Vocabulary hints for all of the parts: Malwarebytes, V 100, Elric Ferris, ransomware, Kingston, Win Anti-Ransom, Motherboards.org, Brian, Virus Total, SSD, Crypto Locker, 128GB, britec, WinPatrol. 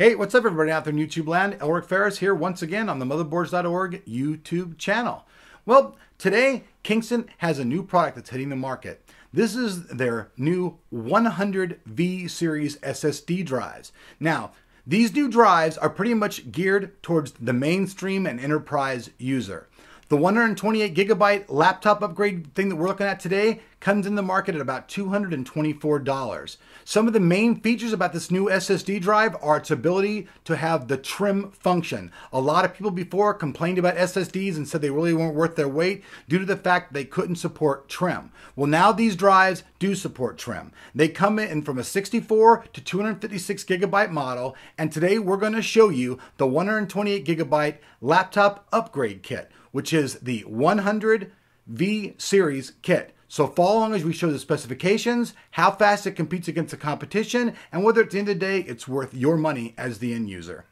Hey, what's up everybody out there in YouTube land? Elric Ferris here once again on the Motherboards.org YouTube channel. Well, today Kingston has a new product that's hitting the market. This is their new 100V series SSD drives. Now, these new drives are pretty much geared towards the mainstream and enterprise user. The 128 gigabyte laptop upgrade thing that we're looking at today comes in the market at about $224. Some of the main features about this new SSD drive are its ability to have the trim function. A lot of people before complained about SSDs and said they really weren't worth their weight due to the fact they couldn't support trim. Well, now these drives do support trim. They come in from a 64 to 256 gigabyte model, and today we're going to show you the 128 gigabyte laptop upgrade kit, which is the 100V series kit. So follow along as we show the specifications, how fast it competes against the competition, and whether at the end of the day, it's worth your money as the end user.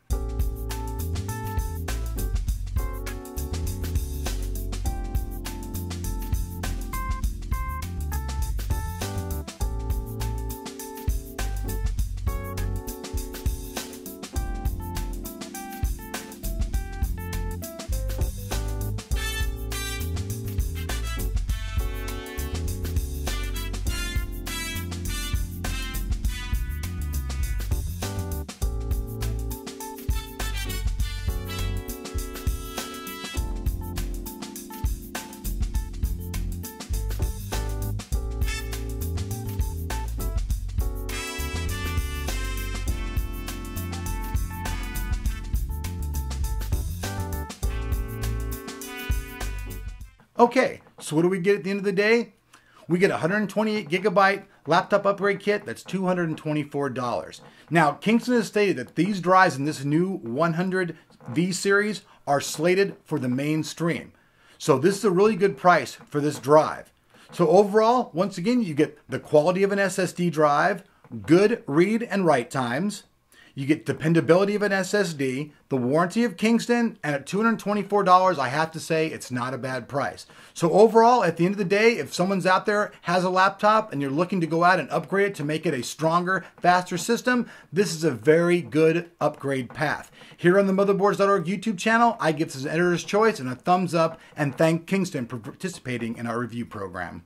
Okay, so what do we get at the end of the day? We get a 128 gigabyte laptop upgrade kit that's $224. Now, Kingston has stated that these drives in this new 100V series are slated for the mainstream. So this is a really good price for this drive. So overall, once again, you get the quality of an SSD drive, good read and write times, you get dependability of an SSD, the warranty of Kingston, and at $224, I have to say it's not a bad price. So overall, at the end of the day, if someone's out there has a laptop and you're looking to go out and upgrade it to make it a stronger, faster system, this is a very good upgrade path. Here on the Motherboards.org YouTube channel, I give this an editor's choice and a thumbs up, and thank Kingston for participating in our review program.